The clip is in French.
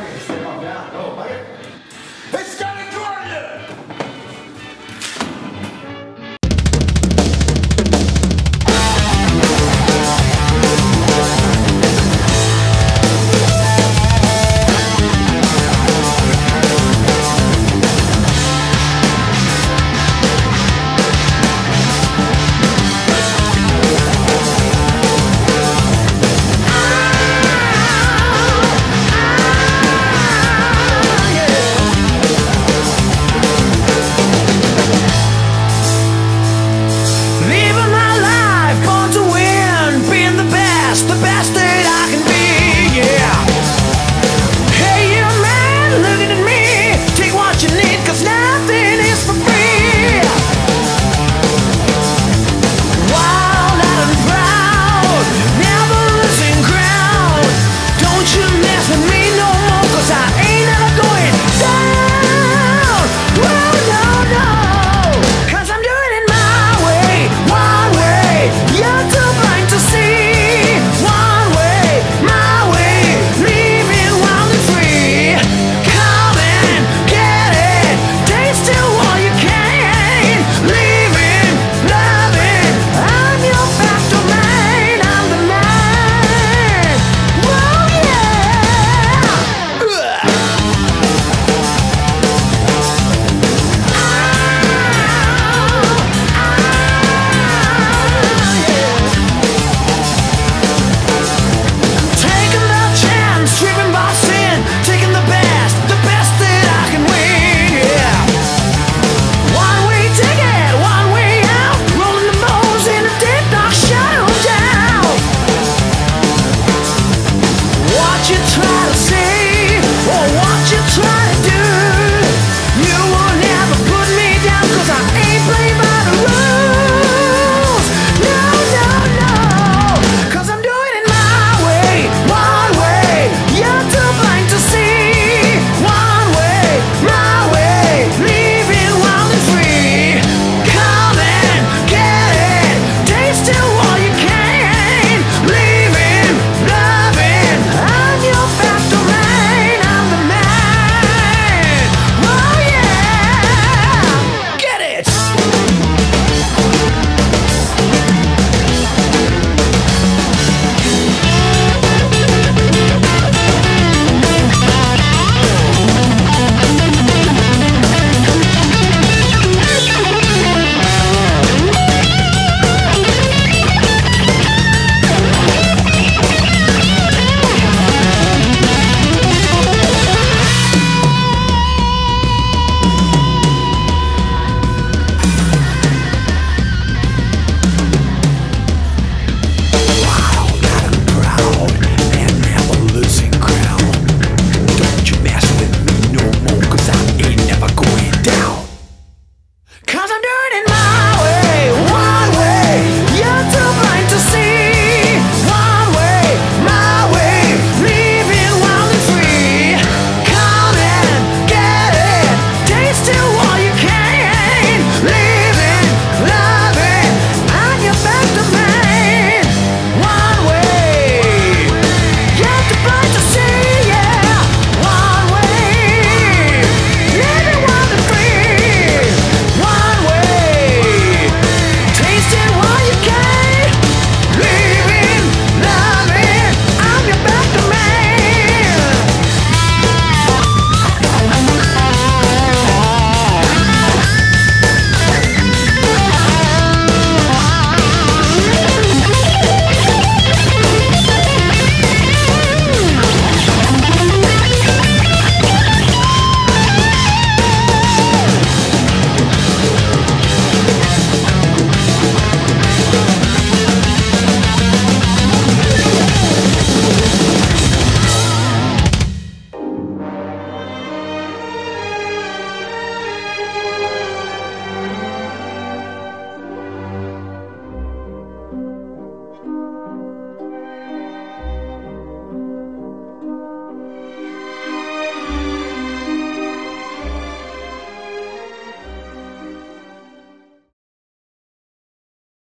Okay, step on down. Go, buddy.